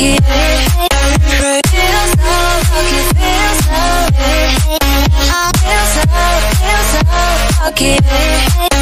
lucky. I feel so lucky.